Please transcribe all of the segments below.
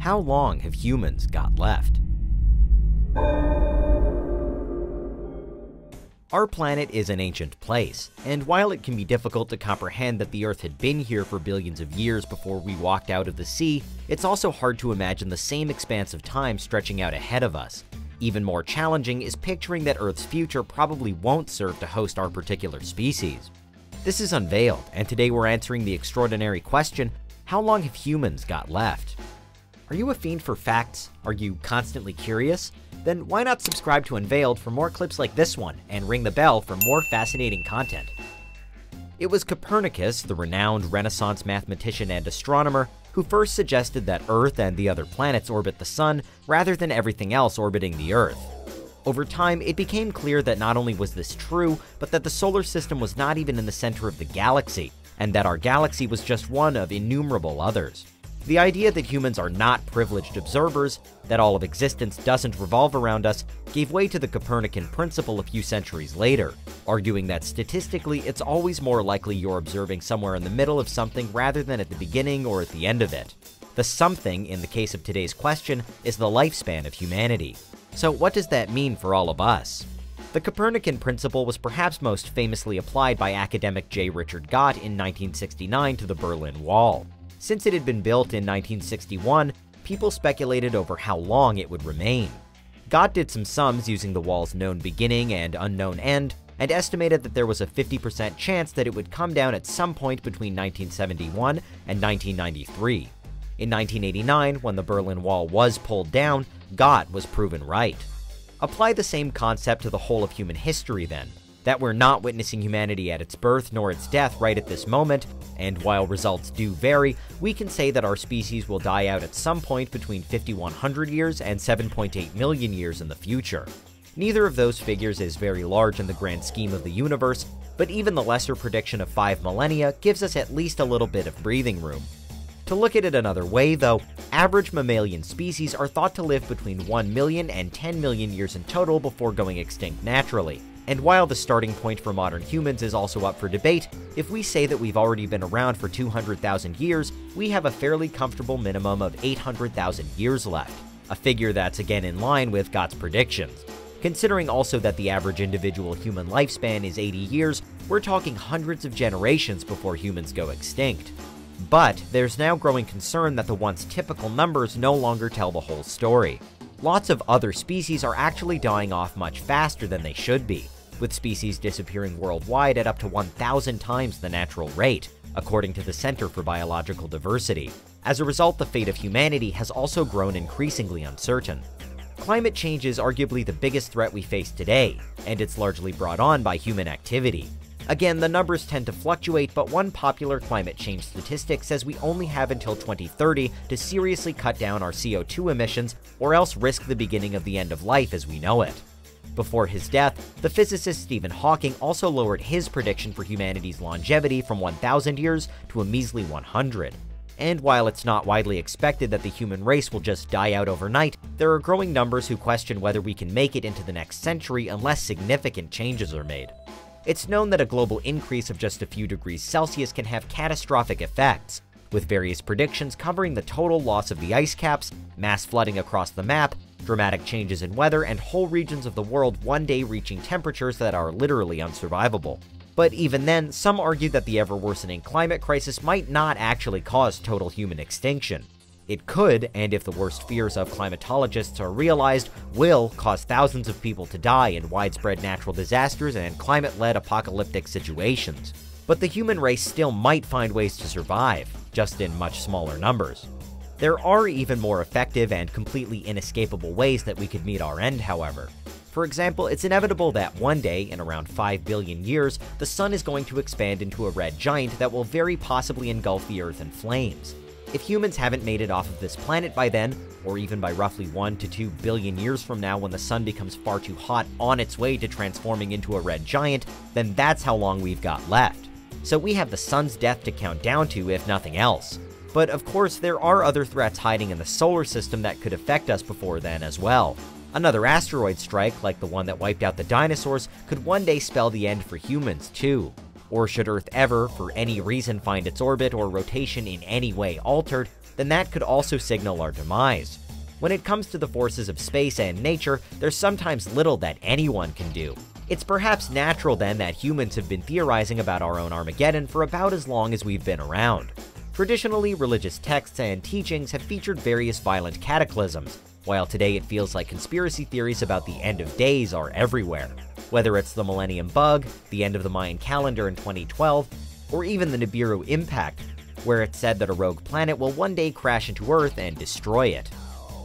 How long have humans got left? Our planet is an ancient place, and while it can be difficult to comprehend that the Earth had been here for billions of years before we walked out of the sea, it's also hard to imagine the same expanse of time stretching out ahead of us. Even more challenging is picturing that Earth's future probably won't serve to host our particular species. This is Unveiled, and today we're answering the extraordinary question, how long have humans got left? Are you a fiend for facts? Are you constantly curious? Then why not subscribe to Unveiled for more clips like this one, and ring the bell for more fascinating content. It was Copernicus, the renowned Renaissance mathematician and astronomer, who first suggested that Earth and the other planets orbit the Sun rather than everything else orbiting the Earth. Over time, it became clear that not only was this true, but that the solar system was not even in the center of the galaxy, and that our galaxy was just one of innumerable others. The idea that humans are not privileged observers, that all of existence doesn't revolve around us, gave way to the Copernican principle a few centuries later, arguing that statistically it's always more likely you're observing somewhere in the middle of something rather than at the beginning or at the end of it. The something, in the case of today's question, is the lifespan of humanity. So what does that mean for all of us? The Copernican principle was perhaps most famously applied by academic J. Richard Gott in 1969 to the Berlin Wall. Since it had been built in 1961, people speculated over how long it would remain. Gott did some sums using the wall's known beginning and unknown end, and estimated that there was a 50% chance that it would come down at some point between 1971 and 1993. In 1989, when the Berlin Wall was pulled down, Gott was proven right. Apply the same concept to the whole of human history then. That we're not witnessing humanity at its birth nor its death right at this moment, and while results do vary, we can say that our species will die out at some point between 5,100 years and 7.8 million years in the future. Neither of those figures is very large in the grand scheme of the universe, but even the lesser prediction of 5 millennia gives us at least a little bit of breathing room. To look at it another way, though, average mammalian species are thought to live between 1 million and 10 million years in total before going extinct naturally. And while the starting point for modern humans is also up for debate, if we say that we've already been around for 200,000 years, we have a fairly comfortable minimum of 800,000 years left, a figure that's again in line with Gott's predictions. Considering also that the average individual human lifespan is 80 years, we're talking hundreds of generations before humans go extinct. But there's now growing concern that the once typical numbers no longer tell the whole story. Lots of other species are actually dying off much faster than they should be, with species disappearing worldwide at up to 1,000 times the natural rate, according to the Center for Biological Diversity. As a result, the fate of humanity has also grown increasingly uncertain. Climate change is arguably the biggest threat we face today, and it's largely brought on by human activity. Again, the numbers tend to fluctuate, but one popular climate change statistic says we only have until 2030 to seriously cut down our CO2 emissions or else risk the beginning of the end of life as we know it. Before his death, the physicist Stephen Hawking also lowered his prediction for humanity's longevity from 1,000 years to a measly 100. And while it's not widely expected that the human race will just die out overnight, there are growing numbers who question whether we can make it into the next century unless significant changes are made. It's known that a global increase of just a few degrees Celsius can have catastrophic effects, with various predictions covering the total loss of the ice caps, mass flooding across the map, dramatic changes in weather, and whole regions of the world one day reaching temperatures that are literally unsurvivable. But even then, some argue that the ever-worsening climate crisis might not actually cause total human extinction. It could, and if the worst fears of climatologists are realized, will cause thousands of people to die in widespread natural disasters and climate-led apocalyptic situations. But the human race still might find ways to survive, just in much smaller numbers. There are even more effective and completely inescapable ways that we could meet our end, however. For example, it's inevitable that one day, in around 5 billion years, the Sun is going to expand into a red giant that will very possibly engulf the Earth in flames. If humans haven't made it off of this planet by then, or even by roughly 1 to 2 billion years from now when the Sun becomes far too hot on its way to transforming into a red giant, then that's how long we've got left. So we have the Sun's death to count down to, if nothing else. But of course, there are other threats hiding in the solar system that could affect us before then as well. Another asteroid strike, like the one that wiped out the dinosaurs, could one day spell the end for humans too. Or should Earth ever, for any reason, find its orbit or rotation in any way altered, then that could also signal our demise. When it comes to the forces of space and nature, there's sometimes little that anyone can do. It's perhaps natural then that humans have been theorizing about our own Armageddon for about as long as we've been around. Traditionally, religious texts and teachings have featured various violent cataclysms, while today it feels like conspiracy theories about the end of days are everywhere. Whether it's the Millennium Bug, the end of the Mayan calendar in 2012, or even the Nibiru Impact, where it's said that a rogue planet will one day crash into Earth and destroy it.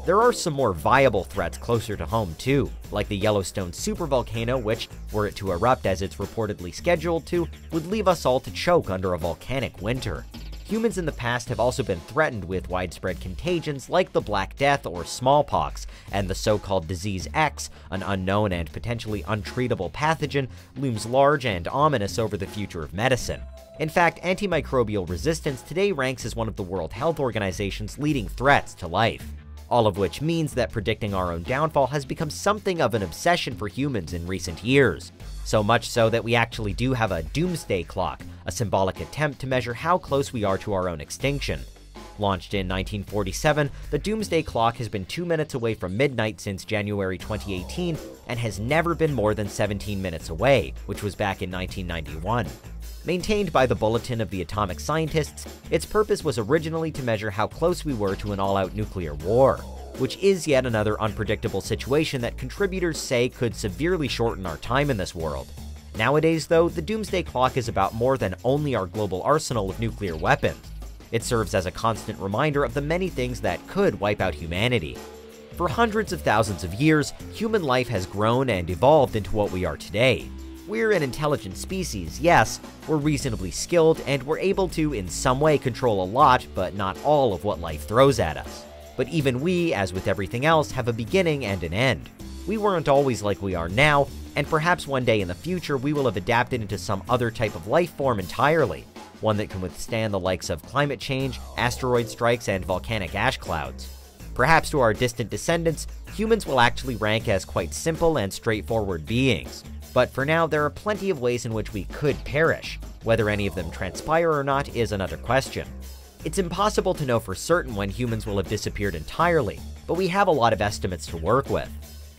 There are some more viable threats closer to home too, like the Yellowstone Supervolcano, which, were it to erupt as it's reportedly scheduled to, would leave us all to choke under a volcanic winter. Humans in the past have also been threatened with widespread contagions like the Black Death or smallpox, and the so-called Disease X, an unknown and potentially untreatable pathogen, looms large and ominous over the future of medicine. In fact, antimicrobial resistance today ranks as one of the World Health Organization's leading threats to life. All of which means that predicting our own downfall has become something of an obsession for humans in recent years. So much so that we actually do have a Doomsday Clock, a symbolic attempt to measure how close we are to our own extinction. Launched in 1947, the Doomsday Clock has been 2 minutes away from midnight since January 2018 and has never been more than 17 minutes away, which was back in 1991. Maintained by the Bulletin of the Atomic Scientists, its purpose was originally to measure how close we were to an all-out nuclear war, which is yet another unpredictable situation that contributors say could severely shorten our time in this world. Nowadays, though, the Doomsday Clock is about more than only our global arsenal of nuclear weapons. It serves as a constant reminder of the many things that could wipe out humanity. For hundreds of thousands of years, human life has grown and evolved into what we are today. We're an intelligent species, yes, we're reasonably skilled, and we're able to in some way control a lot, but not all of what life throws at us. But even we, as with everything else, have a beginning and an end. We weren't always like we are now, and perhaps one day in the future we will have adapted into some other type of life form entirely, one that can withstand the likes of climate change, asteroid strikes, and volcanic ash clouds. Perhaps to our distant descendants, humans will actually rank as quite simple and straightforward beings. But for now, there are plenty of ways in which we could perish. Whether any of them transpire or not is another question. It's impossible to know for certain when humans will have disappeared entirely, but we have a lot of estimates to work with.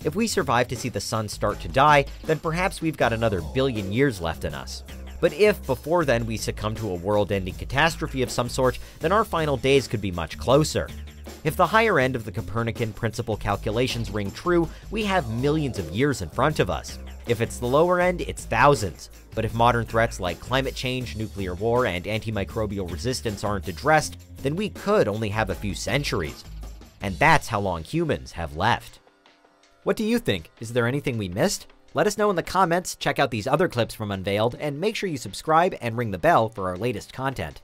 If we survive to see the sun start to die, then perhaps we've got another billion years left in us. But if, before then, we succumb to a world-ending catastrophe of some sort, then our final days could be much closer. If the higher end of the Copernican principle calculations ring true, we have millions of years in front of us. If it's the lower end, it's thousands. But if modern threats like climate change, nuclear war, and antimicrobial resistance aren't addressed, then we could only have a few centuries. And that's how long humans have left. What do you think? Is there anything we missed? Let us know in the comments, check out these other clips from Unveiled, and make sure you subscribe and ring the bell for our latest content.